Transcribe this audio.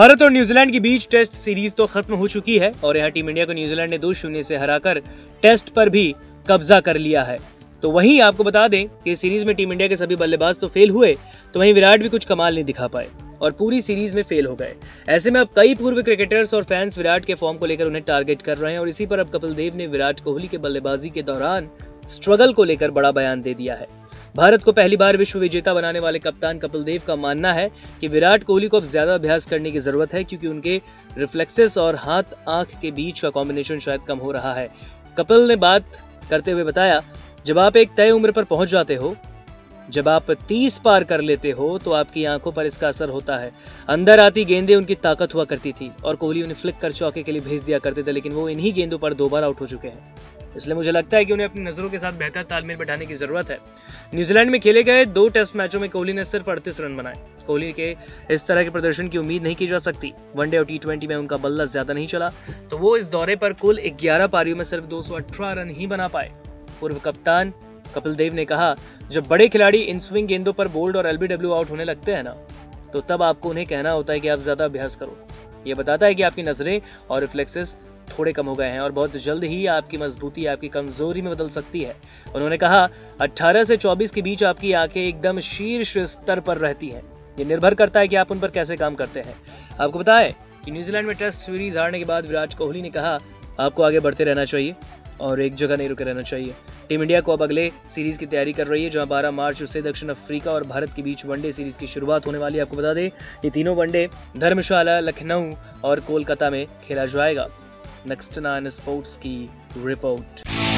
भारत और न्यूजीलैंड के बीच test series तो खत्म हो चुकी है और यहाँ टीम इंडिया को न्यूजीलैंड ने 2-0 से हराकर टेस्ट पर भी कब्जा कर लिया है। तो वहीं आपको बता दें कि सीरीज में टीम इंडिया के सभी बल्लेबाज तो फेल हुए, तो वहीं विराट भी कुछ कमाल नहीं दिखा पाए और पूरी सीरीज में फेल हो गए। ऐसे में अब कई पूर्व क्रिकेटर्स और फैंस विराट के फॉर्म को लेकर उन्हें टारगेट कर रहे हैं और इसी पर अब कपिल देव ने विराट कोहली के बल्लेबाजी के दौरान स्ट्रगल को लेकर बड़ा बयान दे दिया है। भारत को पहली बार विश्व विजेता बनाने वाले कप्तान कपिल देव का मानना है कि विराट कोहली को अब ज्यादा अभ्यास करने की जरूरत है, क्योंकि उनके रिफ्लेक्सेस और हाथ आंख के बीच का कॉम्बिनेशन शायद कम हो रहा है। कपिल ने बात करते हुए बताया, जब आप एक तय उम्र पर पहुंच जाते हो, जब आप 30 पार कर लेते हो, तो आपकी आंखों पर इसका असर होता है। अंदर आती गेंदें उनकी ताकत हुआ करती थी और कोहली उन्हें फ्लिक कर चौके के लिए भेज दिया करते थे, लेकिन वो इन्हीं गेंदों पर 2 बार आउट हो चुके हैं। इसलिए मुझे लगता है कि उन्हें अपनी नजरों के साथ बेहतर तालमेल बैठाने की जरूरत है। न्यूजीलैंड में खेले गए 2 टेस्ट मैचों में कोहली ने सिर्फ 38 रन बनाए। कोहली के इस तरह के प्रदर्शन की उम्मीद नहीं की जा सकती। वनडे और टी20 में उनका बल्ला ज्यादा नहीं चला, तो वो इस दौरे पर कुल 11 पारियों में सिर्फ 218 रन ही बना पाए। पूर्व कप्तान कपिल देव ने कहा, जब बड़े खिलाड़ी इन स्विंग गेंदों पर बोल्ड और एलबीडब्ल्यू आउट होने लगते हैं ना, तो तब आपको उन्हें कहना होता है कि आप ज्यादा अभ्यास करो। ये बताता है कि आपकी नजरें और रिफ्लेक्सेस थोड़े कम हो गए हैं और बहुत जल्द ही आपकी मजबूती आपकी कमजोरी में बदल सकती है। उन्होंने कहा, 18 से 24 के बीच आपकी आंखें एकदम शीर्ष स्तर पर रहती हैं। ये निर्भर करता है कि आप उन पर कैसे काम करते हैं। आपको बताएं कि न्यूजीलैंड में टेस्ट सीरीज हारने के बाद विराट कोहली ने कहा, आपको आगे बढ़ते रहना चाहिए और एक जगह नहीं रुके रहना चाहिए। टीम इंडिया को अब अगले सीरीज की तैयारी कर रही है, जहां 12 मार्च से दक्षिण अफ्रीका और भारत के बीच वनडे सीरीज की शुरुआत होने वाली है। आपको बता दें, ये तीनों वनडे धर्मशाला, लखनऊ और कोलकाता में खेला जाएगा। नेक्स्ट 9 स्पोर्ट्स की रिपोर्ट।